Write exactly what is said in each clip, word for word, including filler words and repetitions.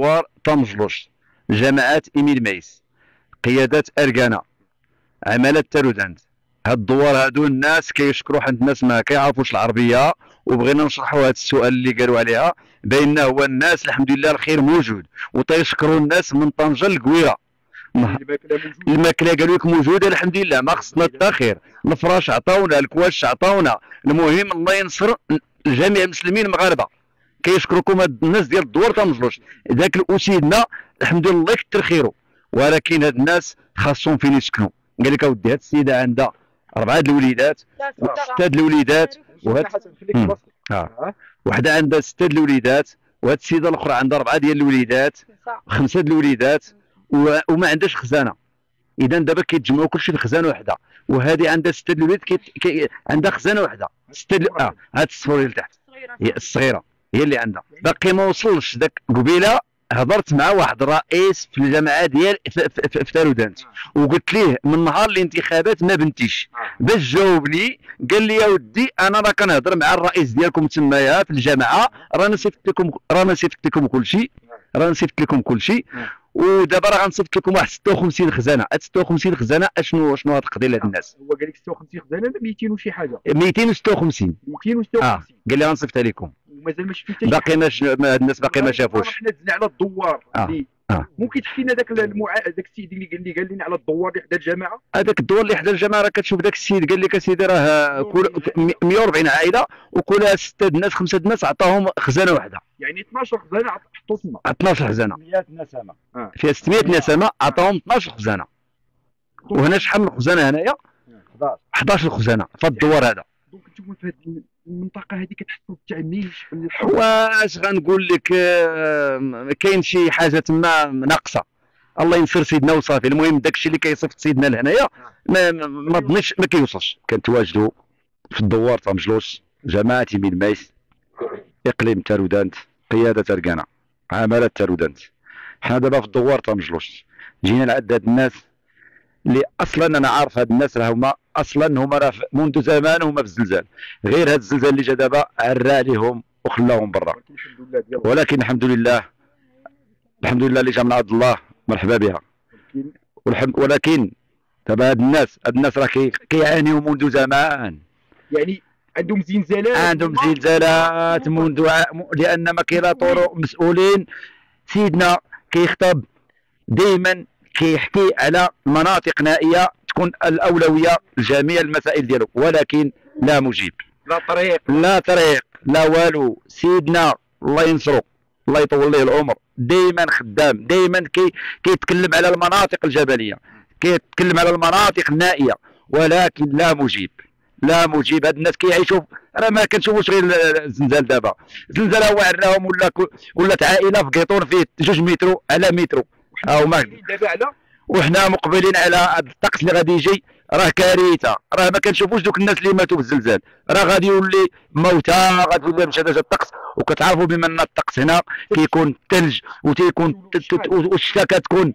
أسوار طمجلوشت، جماعات إيميل ميس، قيادات أركانة، عمالة تارودانت. هاد الدوار هادو الناس كيشكروا حيت الناس ما كيعرفوش العربيه، وبغينا نشرحوا هاد السؤال اللي قالوا عليها بان هو الناس الحمد لله الخير موجود، وتيشكروا الناس من طنجه لكويره الماكله قالوا لك موجوده الحمد لله، ما خصنا حتى خير، الفراش عطاونا، الكواش عطاونا، المهم الله ينصر جميع المسلمين المغاربه. كيشكركم هاد الناس ديال الدوار طنجلوشت، ذاك الاسيدنا الحمد لله الله يكثر خيره، ولكن هاد الناس خاصهم فين يسكنوا. قال لك اودي هاد السيده عندها أربعة د الوليدات، ستة د الوليدات، وهاد اه وحدة عندها ستة د الوليدات، وهاد السيدة الأخرى عندها أربعة ديال الوليدات، خمسة د الوليدات، وما عندهاش خزانة. إذا دابا كيتجمعوا كلشي لخزانة واحدة، وهادي عندها ستة د الوليدات كي... كي... عندها خزانة واحدة، ستة دل... اه هاد الصفورية اللي تحت هي الصغيرة هي اللي عندها. باقي ما وصلش ذاك قبيلة هضرت مع واحد الرئيس في الجامعه ديال في تارودانت، وقلت ليه من نهار الانتخابات ما بنتيش، باش جاوبني قال لي يا ودي انا راه كنهضر مع الرئيس ديالكم تمايا في الجامعه، رانا صيفطت لكم رانا صيفطت لكم كلشي رانا صيفطت لكم كلشي ودابا راه غنصيفط لكم واحد ستة وخمسين خزانه. هاد ستة وخمسين خزانه اشنو شنو غتقضي لهاد الناس؟ هو قال لك ستة وخمسين خزانه ولا مئتين وشي حاجه؟ مئتين وستة وخمسين مئتين وستة وخمسين اه قال لي غنصيفطها لكم. مازال ما شفتش باقي ما هاد الناس باقي ما شافوش. حنا دزنا على الدوار اللي آه. آه. ممكن تحكي لنا داك المع... داك السيد اللي قال لي قال لنا على الدوار اللي حدا الجامعه. هذاك الدوار اللي حدا الجامعه راه كتشوف داك السيد قال لك اسيدي راه مئة وأربعين عائله وكلها ستة الناس خمسة الناس عطاهم خزانه واحده، يعني اثناش خزانه حطوا تما اثناش خزانه مئة نسمه آه. فيها ستمئة نسمه عطاهم اثناش خزانه. وهنا شحال من خزانه هنايا؟ حداش خزانه في الدوار هذا. دونك انتم في هذه المنطقه هذه كتحسوا بالتعميش واش غنقول لك كاين شي حاجه تما ناقصه، الله ينصر سيدنا وصافي. المهم داك الشيء اللي كيصيفط سيدنا لهنايا ما ما ظنيتش ما كيوصلش. كنتواجدوا في الدوار طمجلوشت، جماعه من ميس، اقليم تارودانت، قياده تركانه، عماله تارودانت. حنا دابا في الدوار طمجلوشت جينا لعند هاد الناس اللي اصلا انا عارف هاد الناس راه هما اصلا هما راه منذ زمان هما في الزلزال، غير هاد الزلزال اللي جا دابا عرى عليهم وخلاهم برا، ولكن الحمد لله الحمد لله اللي جا من عند الله مرحبا بها. ولكن دابا هاد الناس هاد الناس راه كيعانيو منذ زمان، يعني عندهم زلزالات عندهم زلزالات منذ لان ما كيلاطوروا مسؤولين. سيدنا كيخطب دائما كيحكي على مناطق نائيه تكون الاولويه لجميع المسائل ديالو، ولكن لا مجيب لا طريق لا طريق لا والو. سيدنا الله ينصرو الله يطول ليه العمر دائما خدام، دائما كي كيتكلم على المناطق الجبليه، كيتكلم على المناطق النائيه، ولكن لا مجيب لا مجيب. هاد الناس كيعيشوا راه ما كنشوفوش غير الزلزال دابا، الزلزال هو عراهم ولا ولات عائله في قيطون فيه جوج مترو على مترو او ما دابا على وحنا مقبلين على هذا الطقس اللي غادي يجي راه كارثه. راه ما كنشوفوش دوك الناس اللي ماتوا بالزلزال راه غادي يولي موتى، غادي يولي مشات هذا الطقس. وكتعرفوا بما ان الطقس هنا كيكون الثلج وتيكون والشتاء كتكون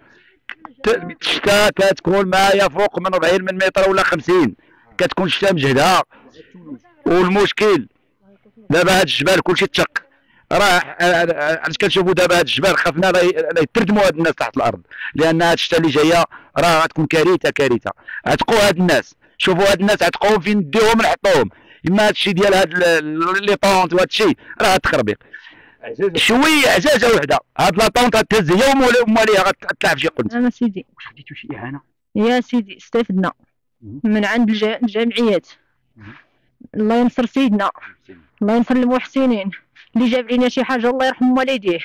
الشتاء كتكون ما يفوق من أربعين من متر ولا خمسين، كتكون الشتاء مجهده. والمشكل دابا هذا الجبال كلشي تشق، راه علاش كنشوفوا دابا هاد الجبال خافنا لا يتردموا هاد الناس تحت الارض، لان هاد الشتا اللي جايه راه غتكون كارثه كارثه. عتقوا هاد الناس، شوفوا هاد الناس عتقوهم فين نديوهم نحطوهم، اما هادشي ديال هاد لي طونت وهادشي راه تخربيق شويه عجاجه وحده، هاد لا طونت غتهز هي وماليها غتطلع في شي قنت. انا سيدي واش خديتو شي اهانه؟ يا سيدي استفدنا من عند الجمعيات، الله ينصر سيدنا الله ينصر المحسنين اللي جاب لنا شي حاجه الله يرحم والديه،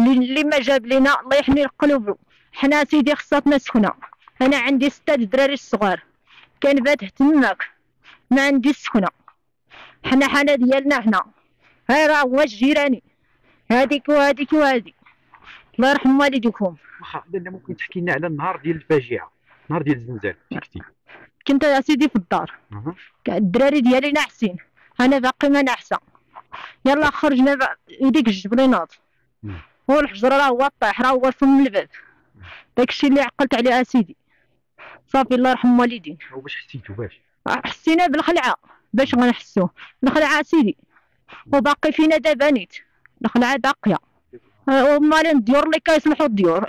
اللي ما جاب لنا الله يحني قلوبه. حنا سيدي خصاتنا سكنه، انا عندي سته الدراري الصغار كنبات تحت تماك ما عندي السكنه، حنا حنا ديالنا هنا، ها راه هو جيراني هذيك وهذيك وهذيك. الله يرحم والديكم. واخا لنا ممكن تحكي لنا على النهار ديال الفاجعه، النهار ديال الزلزال شكتي؟ كنت يا سيدي في الدار الدراري ديالي ناعسين، انا باقي ما ناعسه، يلا خرجنا ديك الجبلينات والحجر راه هو طايح راه هو فم الباب، داكشي اللي عقلت عليه اسيدي صافي الله يرحم والدينا. واش حسيتو باش؟ حسينا بالخلعه، باش غنحسوه الخلعه اسيدي، وباقي فينا دابا نيت الخلعه باقيه ومالين ديور اللي كيسمحوا الديور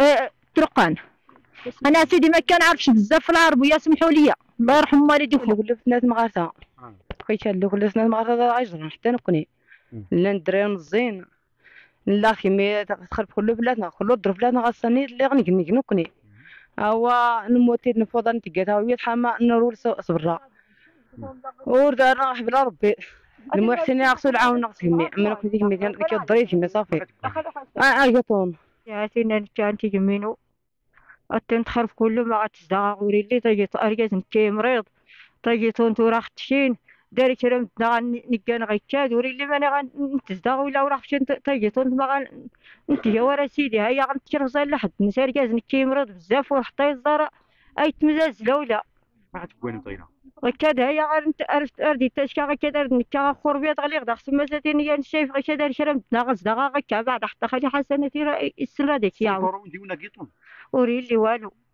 طرقان. انا سيدي ما كنعرفش بزاف في العربيه، سمحوا لي الله يرحم والديك ولفنا المغارسه بقيت هاد ولفنا المغارسه اجر حتى نقني لا الدراري مزين لا خيميه تخرب كل بلادنا كل الظروف بلادنا غاصني اللي غنكني نقني هو نموتي نفوض نتقاتها ويا الحما نرول صبره ودار راح بلا ربي المحسن يغسل عاون نغسمي من كل ديك ميدان كيضريش مي صافي اه جاتون عاتينا نتانتي جمينو أتن تخرف كله ما غتزدا غوري اللي تاجيت أرجات نتي مريض تاجيت ونتو راه ختشين داري كرم دا نكان غيتشاد وري اللي ماني غنتزدا ولا راه ختشين تاجيت ونت ما غنتجاور سيدي هيا غنتشرزا لحد نسار كاز نتي مريض بزاف وحطي الزرع أي تمزاز لولا ما غتكوني طينا غيكاد هيا عرفت أردي تاشكا غيكاد أرد نكا غخور بيض غلي غدا خص مازال نيا نشايف غيكاد داري كرم دا غزدا غيكا بعد حتى خلي حسناتي راه السرا ديك ياو وريلي والو.